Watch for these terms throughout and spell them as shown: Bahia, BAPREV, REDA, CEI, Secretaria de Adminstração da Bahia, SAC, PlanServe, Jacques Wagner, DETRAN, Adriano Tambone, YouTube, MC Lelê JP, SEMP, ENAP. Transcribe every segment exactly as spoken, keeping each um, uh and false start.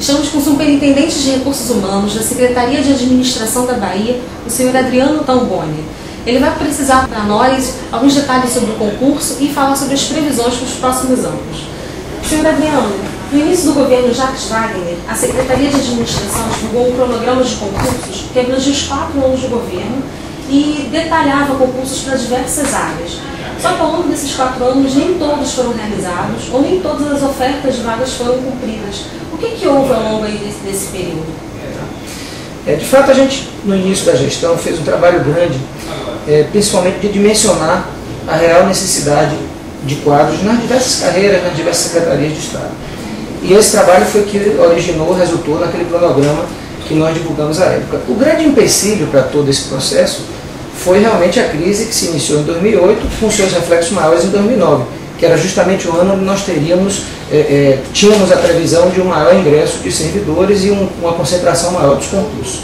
Estamos com o superintendente de recursos humanos da Secretaria de Administração da Bahia, o senhor Adriano Tambone. Ele vai precisar para nós alguns detalhes sobre o concurso e falar sobre as previsões para os próximos anos. senhor Adriano, no início do governo Jacques Wagner, a Secretaria de Administração divulgou um cronograma de concursos que abrangia os quatro anos do governo e detalhava concursos para diversas áreas. Só que ao longo desses quatro anos, nem todos foram realizados ou nem todas as ofertas de vagas foram cumpridas. O que, que houve ao longo desse, desse período? É, de fato, a gente, no início da gestão, fez um trabalho grande, é, principalmente de dimensionar a real necessidade de quadros nas diversas carreiras, nas diversas secretarias de Estado. E esse trabalho foi que originou, resultou naquele cronograma que nós divulgamos à época. O grande empecilho para todo esse processo foi realmente a crise que se iniciou em dois mil e oito, com seus reflexos maiores em dois mil e nove, que era justamente o ano onde nós teríamos, é, é, tínhamos a previsão de um maior ingresso de servidores e um, uma concentração maior dos concursos.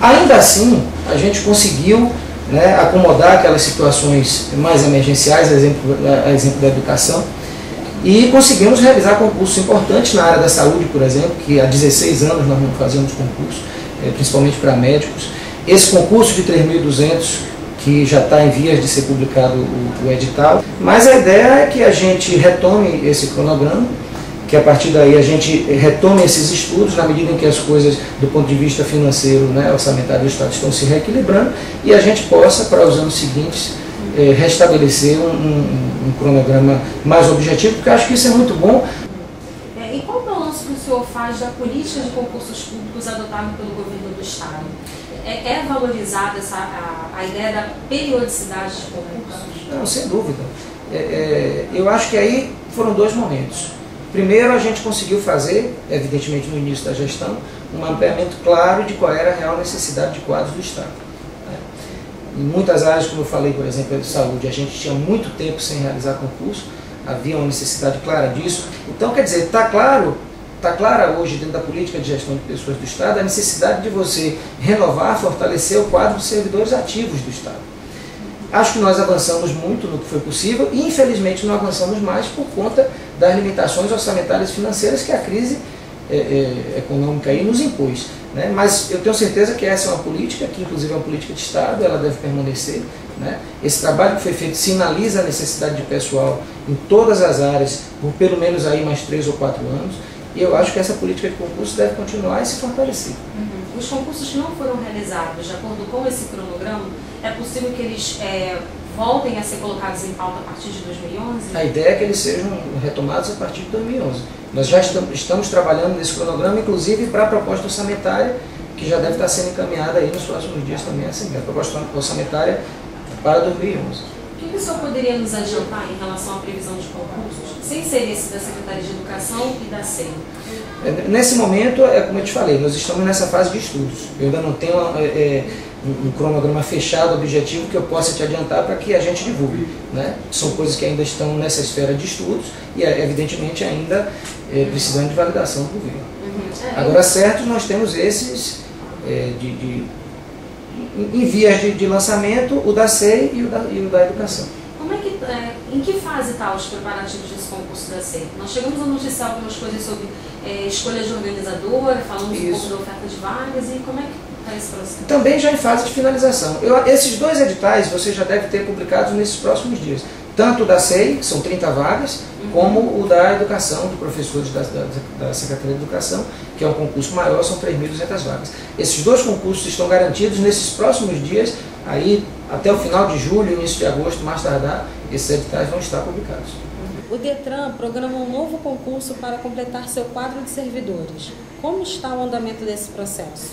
Ainda assim, a gente conseguiu, né, acomodar aquelas situações mais emergenciais, a exemplo, a exemplo da educação, e conseguimos realizar concursos importantes na área da saúde, por exemplo, que há dezesseis anos nós não fazíamos concursos, é, principalmente para médicos. Esse concurso de três mil e duzentos, que já está em vias de ser publicado o, o edital. Mas a ideia é que a gente retome esse cronograma, que a partir daí a gente retome esses estudos na medida em que as coisas, do ponto de vista financeiro, né, orçamentário do Estado, estão se reequilibrando, e a gente possa, para os anos seguintes, eh, restabelecer um, um, um cronograma mais objetivo, porque eu acho que isso é muito bom. É, e qual o balanço que o senhor faz da política de concursos públicos adotada pelo governo do Estado? É valorizada essa, a, a ideia da periodicidade de concursos? Não, sem dúvida. É, é, eu acho que aí foram dois momentos. Primeiro, a gente conseguiu fazer, evidentemente no início da gestão, um mapeamento claro de qual era a real necessidade de quadros do Estado. Né? Em muitas áreas, como eu falei, por exemplo, de saúde, a gente tinha muito tempo sem realizar concurso, havia uma necessidade clara disso. Então, quer dizer, está claro... Está clara hoje, dentro da política de gestão de pessoas do Estado, a necessidade de você renovar, fortalecer o quadro de servidores ativos do Estado. Acho que nós avançamos muito no que foi possível e, infelizmente, não avançamos mais por conta das limitações orçamentárias e financeiras que a crise é, é, econômica aí nos impôs. Né? Mas eu tenho certeza que essa é uma política, que inclusive é uma política de Estado, ela deve permanecer. Né? Esse trabalho que foi feito sinaliza a necessidade de pessoal em todas as áreas por pelo menos aí mais três ou quatro anos. E eu acho que essa política de concurso deve continuar e se fortalecer. Uhum. Os concursos que não foram realizados, de acordo com esse cronograma, é possível que eles é, voltem a ser colocados em pauta a partir de dois mil e onze? A ideia é que eles sejam retomados a partir de dois mil e onze. Nós já estamos trabalhando nesse cronograma, inclusive para a proposta orçamentária, que já deve estar sendo encaminhada aí nos próximos dias também, assim, a proposta orçamentária para dois mil e onze. O que o senhor poderia nos adiantar em relação à previsão de concursos, sem ser esse da Secretaria de Educação e da SEMP? Nesse momento, é como eu te falei, nós estamos nessa fase de estudos. Eu ainda não tenho é, um cronograma fechado, objetivo, que eu possa te adiantar para que a gente divulgue. Né? São coisas que ainda estão nessa esfera de estudos e, evidentemente, ainda é, precisando de validação do governo. Agora, certo, nós temos esses é, de... de em vias de, de lançamento, o da C E I e o da, e o da Educação. Como é que, é, em que fase estão os preparativos desse concurso da C E I? Nós chegamos a noticiar algumas coisas sobre é, escolha de organizador, falamos um pouco da oferta de vagas, e como é que está esse processo? Também já em fase de finalização. Eu, esses dois editais você já deve ter publicados nesses próximos dias. Tanto o da C E I, que são trinta vagas, uhum, como o da Educação, de professores da, da, da Secretaria de Educação, que é um concurso maior, são três mil e duzentas vagas. Esses dois concursos estão garantidos nesses próximos dias, aí até o final de julho, início de agosto, mais tardar, esses editais vão estar publicados. O DETRAN programa um novo concurso para completar seu quadro de servidores. Como está o andamento desse processo?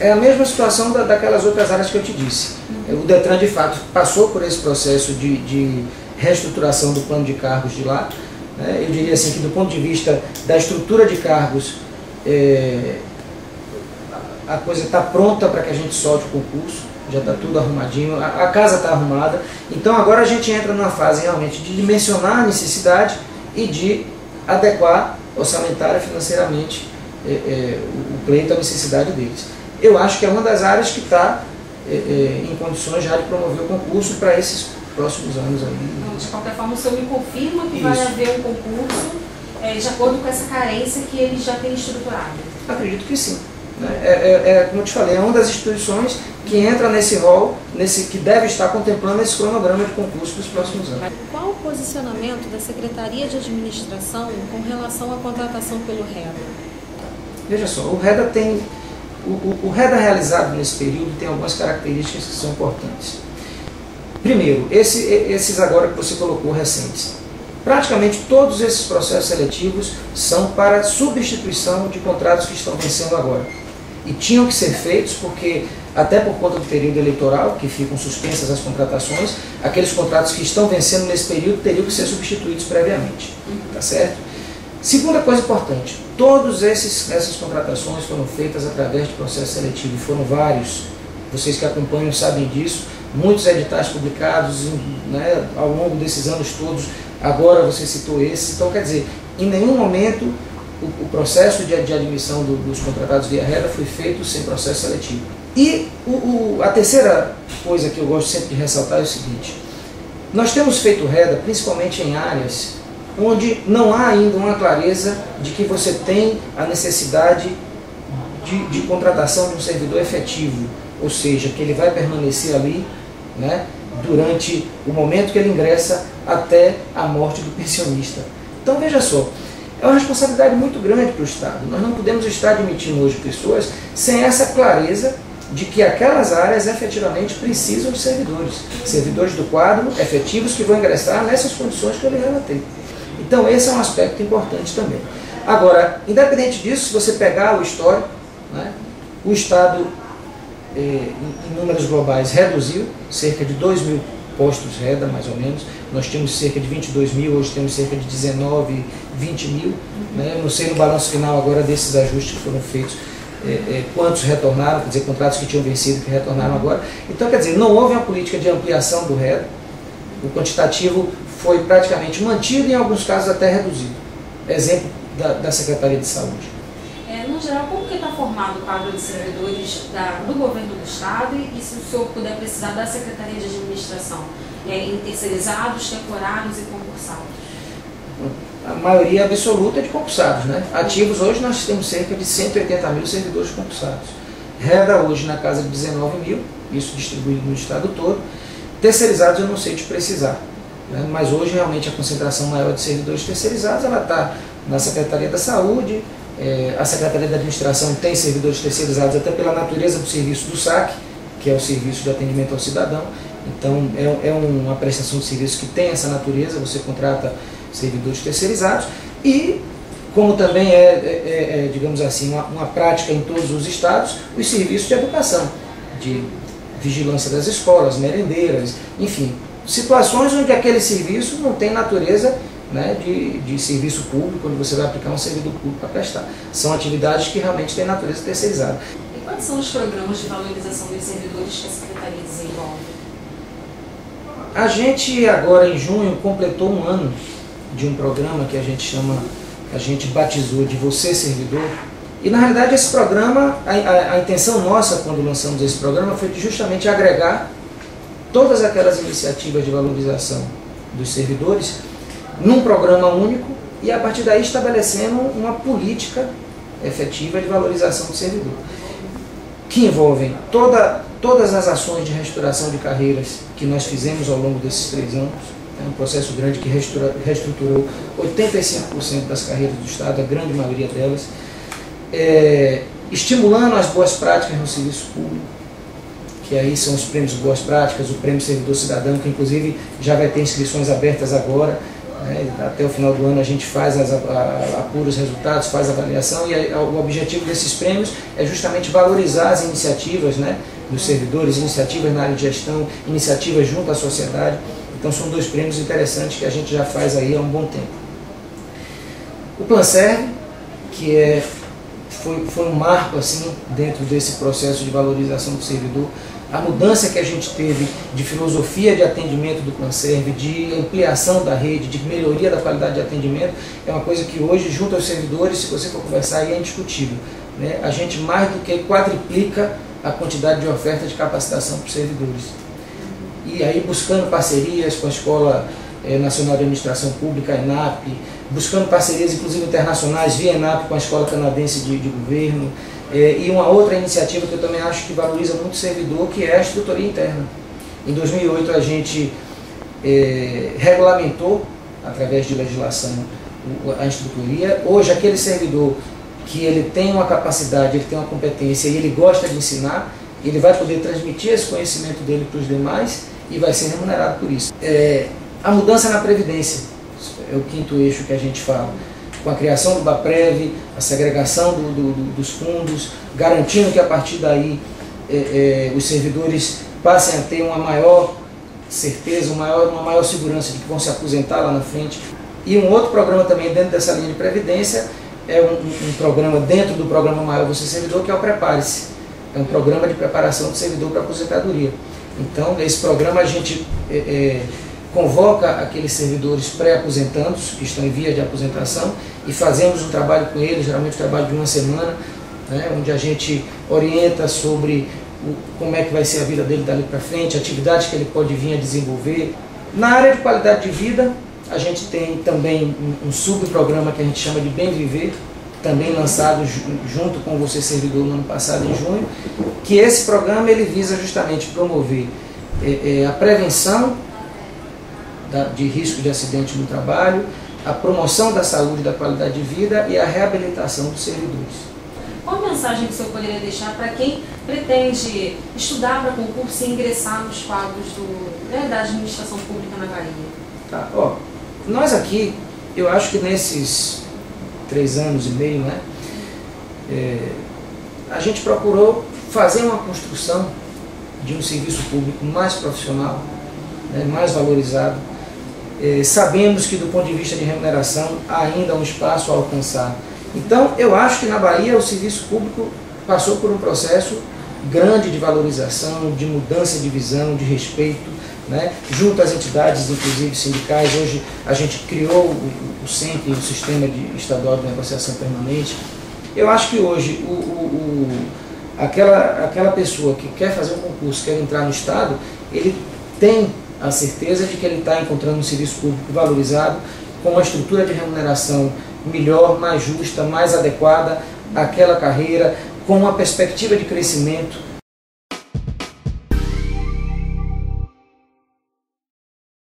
É a mesma situação da, daquelas outras áreas que eu te disse. Uhum. O DETRAN, de fato, passou por esse processo de... de reestruturação do plano de cargos de lá. Né? Eu diria assim que do ponto de vista da estrutura de cargos, é, a coisa está pronta para que a gente solte o concurso, já está tudo arrumadinho, a, a casa está arrumada. Então agora a gente entra numa fase realmente de dimensionar a necessidade e de adequar orçamentária financeiramente é, é, o pleito à necessidade deles. Eu acho que é uma das áreas que está é, é, em condições já de promover o concurso para esses próximos anos aí. Então, de qualquer forma, o senhor me confirma que isso vai haver um concurso é, de acordo com essa carência que ele já tem estruturado? Acredito que sim. É, é, é, como eu te falei, é uma das instituições que entra nesse rol, nesse, que deve estar contemplando esse cronograma de concurso dos próximos anos. Qual o posicionamento da Secretaria de Administração com relação à contratação pelo REDA? Veja só, o REDA tem, o, o, o REDA realizado nesse período tem algumas características que são importantes. Primeiro, esse, esses agora que você colocou recentes. Praticamente todos esses processos seletivos são para substituição de contratos que estão vencendo agora. E tinham que ser feitos porque, até por conta do período eleitoral, que ficam suspensas as contratações, aqueles contratos que estão vencendo nesse período teriam que ser substituídos previamente. Tá certo? Segunda coisa importante, todas essas contratações foram feitas através de processo seletivo, foram vários. Vocês que acompanham sabem disso, muitos editais publicados, né, ao longo desses anos todos, agora você citou esse, então quer dizer, em nenhum momento o, o processo de, de admissão do, dos contratados via REDA foi feito sem processo seletivo. E o, o, a terceira coisa que eu gosto sempre de ressaltar é o seguinte, nós temos feito REDA principalmente em áreas onde não há ainda uma clareza de que você tem a necessidade de, de contratação de um servidor efetivo, ou seja, que ele vai permanecer ali, né, durante o momento que ele ingressa até a morte do pensionista. Então veja só, é uma responsabilidade muito grande para o Estado. Nós não podemos estar admitindo hoje pessoas sem essa clareza de que aquelas áreas efetivamente precisam de servidores, servidores do quadro, efetivos que vão ingressar nessas condições que eu lhe relatei. Então esse é um aspecto importante também. Agora, independente disso, se você pegar o histórico, né, o Estado em números globais reduziu, cerca de dois mil postos REDA, mais ou menos. Nós tínhamos cerca de vinte e dois mil, hoje temos cerca de dezenove, vinte mil. Né? Eu não sei no balanço final agora desses ajustes que foram feitos, é, é, quantos retornaram, quer dizer, contratos que tinham vencido que retornaram agora. Então, quer dizer, não houve uma política de ampliação do REDA, o quantitativo foi praticamente mantido e em alguns casos até reduzido. Exemplo da, da Secretaria de Saúde. No geral, como que está formado o quadro de servidores da, do governo do Estado e, se o senhor puder precisar, da Secretaria de Administração, é, em terceirizados, temporários e concursados? A maioria absoluta é de concursados, né? Ativos hoje nós temos cerca de cento e oitenta mil servidores concursados. REDA hoje na casa de dezenove mil, isso distribuído no Estado todo. Terceirizados eu não sei te precisar, né? Mas hoje realmente a concentração maior de servidores terceirizados está na Secretaria da Saúde. É, a Secretaria da Administração tem servidores terceirizados até pela natureza do serviço do SAC, que é o Serviço de Atendimento ao Cidadão. Então é, é uma prestação de serviço que tem essa natureza, você contrata servidores terceirizados. E como também é, é, é digamos assim, uma, uma prática em todos os estados, os serviços de educação, de vigilância das escolas, merendeiras, enfim, situações onde aquele serviço não tem natureza, né, de, de serviço público, quando você vai aplicar um servidor público para prestar. São atividades que realmente têm natureza terceirizada. E quais são os programas de valorização dos servidores que a Secretaria desenvolve? A gente agora em junho completou um ano de um programa que a gente chama, a gente batizou de Você Servidor. E na realidade esse programa, a, a, a intenção nossa quando lançamos esse programa foi de justamente agregar todas aquelas iniciativas de valorização dos servidores num programa único e a partir daí estabelecendo uma política efetiva de valorização do servidor, que envolvem toda, todas as ações de restauração de carreiras que nós fizemos ao longo desses três anos. É um processo grande que restaura, reestruturou oitenta e cinco por cento das carreiras do Estado, a grande maioria delas, é, estimulando as boas práticas no serviço público, que aí são os prêmios Boas Práticas, o Prêmio Servidor Cidadão, que inclusive já vai ter inscrições abertas agora. Até o final do ano a gente faz as, apura os resultados, faz a avaliação, e a, o objetivo desses prêmios é justamente valorizar as iniciativas, né, dos servidores, iniciativas na área de gestão, iniciativas junto à sociedade. Então são dois prêmios interessantes que a gente já faz aí há um bom tempo. O PlanServe, que é, foi, foi um marco assim, dentro desse processo de valorização do servidor. A mudança que a gente teve de filosofia de atendimento do PlanServe, de ampliação da rede, de melhoria da qualidade de atendimento, é uma coisa que hoje, junto aos servidores, se você for conversar, aí é indiscutível, né? A gente mais do que quadriplica a quantidade de oferta de capacitação para os servidores. E aí buscando parcerias com a escola é, Nacional de Administração Pública, a ENAP, buscando parcerias inclusive internacionais via ENAP com a Escola Canadense de, de Governo, é, e uma outra iniciativa que eu também acho que valoriza muito o servidor, que é a estrutura interna. Em dois mil e oito a gente é, regulamentou, através de legislação, a instrutoria. Hoje aquele servidor que ele tem uma capacidade, ele tem uma competência e ele gosta de ensinar, ele vai poder transmitir esse conhecimento dele para os demais e vai ser remunerado por isso. É, a mudança na Previdência é o quinto eixo que a gente fala, com a criação do BAPREV, a segregação do, do, dos fundos, garantindo que a partir daí é, é, os servidores passem a ter uma maior certeza, uma maior, uma maior segurança de que vão se aposentar lá na frente. E um outro programa também dentro dessa linha de Previdência é um, um, um programa dentro do programa Maior Você Servidor, que é o Prepare-se. É um programa de preparação do servidor para a aposentadoria. Então, nesse programa a gente é, é, convoca aqueles servidores pré-aposentados, que estão em via de aposentação, e fazemos um trabalho com eles, geralmente um trabalho de uma semana, né, onde a gente orienta sobre o, como é que vai ser a vida dele dali para frente, atividades que ele pode vir a desenvolver. Na área de qualidade de vida, a gente tem também um, um subprograma que a gente chama de Bem Viver, também lançado junto com Você Servidor no ano passado, em junho, que esse programa ele visa justamente promover é, é, a prevenção da, de risco de acidente no trabalho, a promoção da saúde e da qualidade de vida e a reabilitação dos servidores. Qual a mensagem que o senhor poderia deixar para quem pretende estudar para concurso e ingressar nos quadros do, né, da administração pública na Bahia? Tá, ó, nós aqui, eu acho que nesses três anos e meio, né? É, a gente procurou fazer uma construção de um serviço público mais profissional, né, mais valorizado. É, sabemos que do ponto de vista de remuneração há ainda um espaço a alcançar. Então, eu acho que na Bahia o serviço público passou por um processo grande de valorização, de mudança de visão, de respeito, né, junto às entidades, inclusive sindicais. Hoje a gente criou o, o SEMP, o Sistema de Estadual de Negociação Permanente. Eu acho que hoje o, o, o, aquela, aquela pessoa que quer fazer um concurso, quer entrar no Estado, ele tem a certeza de que ele está encontrando um serviço público valorizado, com uma estrutura de remuneração melhor, mais justa, mais adequada àquela carreira, com uma perspectiva de crescimento,